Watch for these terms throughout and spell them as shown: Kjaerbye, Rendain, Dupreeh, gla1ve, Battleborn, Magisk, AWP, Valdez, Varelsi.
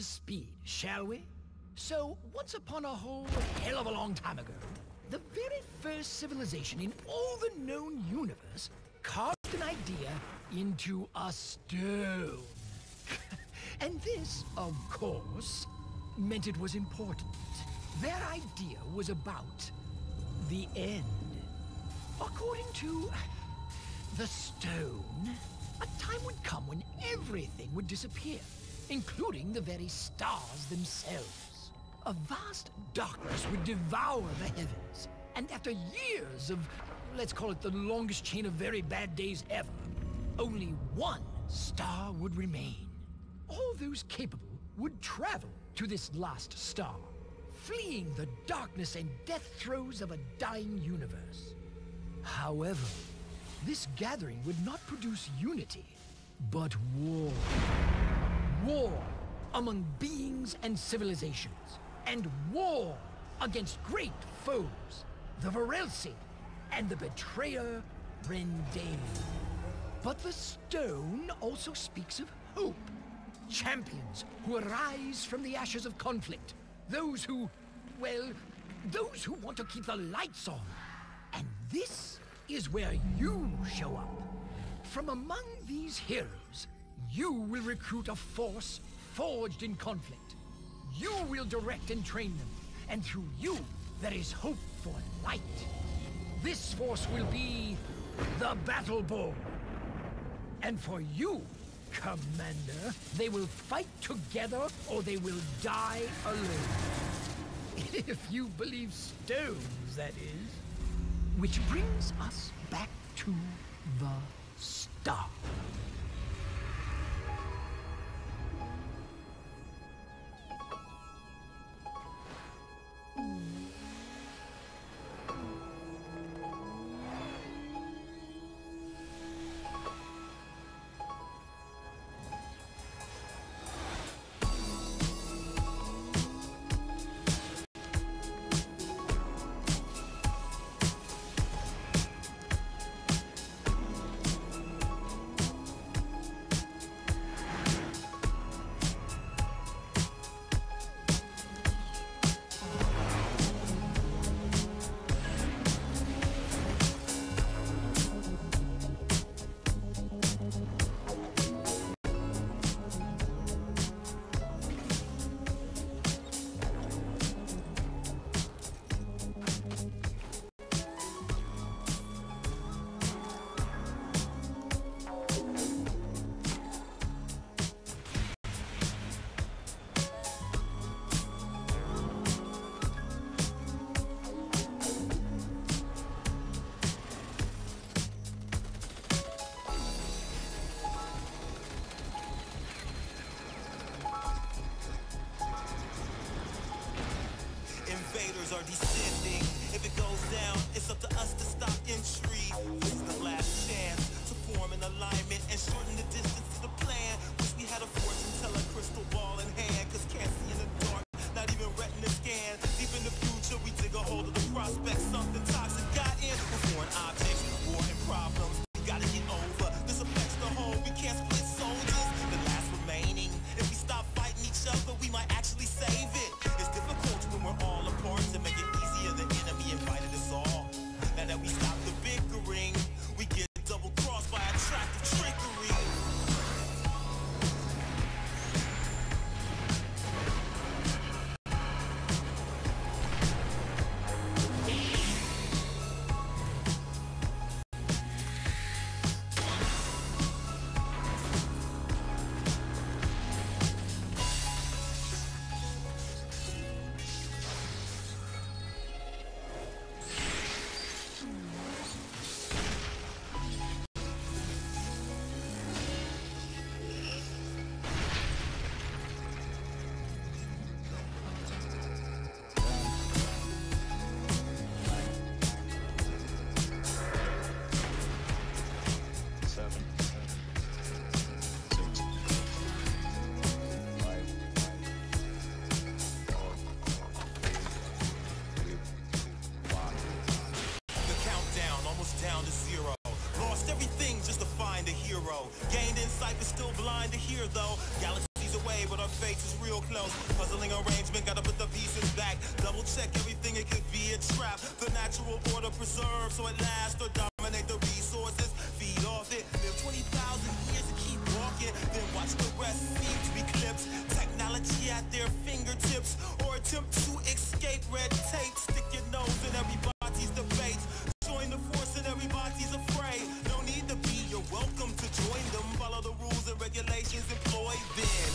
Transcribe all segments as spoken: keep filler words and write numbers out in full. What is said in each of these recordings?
to speed, shall we? So, once upon a whole hell of a long time ago, the very first civilization in all the known universe carved an idea into a stone. And this, of course, meant it was important. Their idea was about the end. According to the stone, a time would come when everything would disappear, including the very stars themselves. A vast darkness would devour the heavens, and after years of, let's call it the longest chain of very bad days ever, only one star would remain. All those capable would travel to this last star, fleeing the darkness and death throes of a dying universe. However, this gathering would not produce unity, but war. War among beings and civilizations, and war against great foes, the Varelsi and the betrayer Rendain. But the stone also speaks of hope. Champions who arise from the ashes of conflict. Those who, well, those who want to keep the lights on. And this is where you show up. From among these heroes, you will recruit a force forged in conflict. You will direct and train them, and through you, there is hope for light. This force will be the Battleborn. And for you, Commander, they will fight together or they will die alone. If you believe stones, that is. Which brings us back to the star. Are descending. If it goes down, it's up to us to stop intrigue. This is the last chance to form an alignment and shorten the distance to the plan. Wish we had a fortune teller crystal ball in hand, cause can't see in the dark, not even retina scan. Deep in the future, we dig a hold of the prospect. Something toxic got in. We're foreign objects, war and problems. We gotta get over. This affects the whole. We can't split soldiers. The last remaining. If we stop fighting each other, we might actually save it. It's difficult when we're all apart to make it easier. The enemy invited us all. Now that we stop the bickering, we get double-crossed by attractive trickery. Gained insight, but still blind to hear though. Galaxies away with our face. face is real close. Puzzling arrangement, gotta put the pieces back. Double check everything, it could be a trap. The natural order preserved, so it lasts or dominate the resources. Feed off it, live twenty thousand years and keep walking. Then watch the rest seem to eclipse. Technology at their fingertips, or attempt to escape red tape. Stick your nose in everybody's debates. Join the force and everybody's afraid. No need to be, you're welcome to join them. Follow the rules and regulations employed then.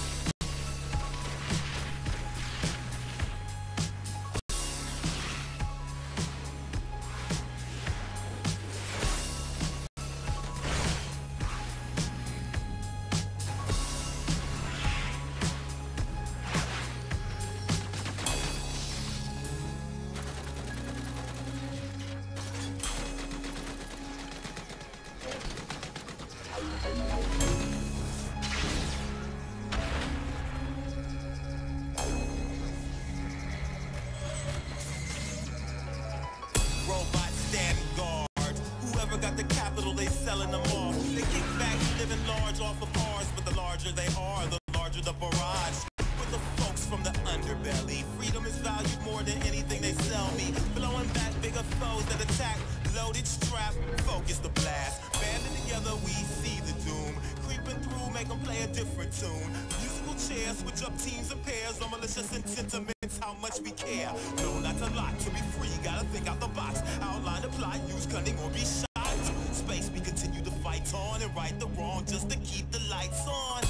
Space, we continue to fight on and right the wrong just to keep the lights on.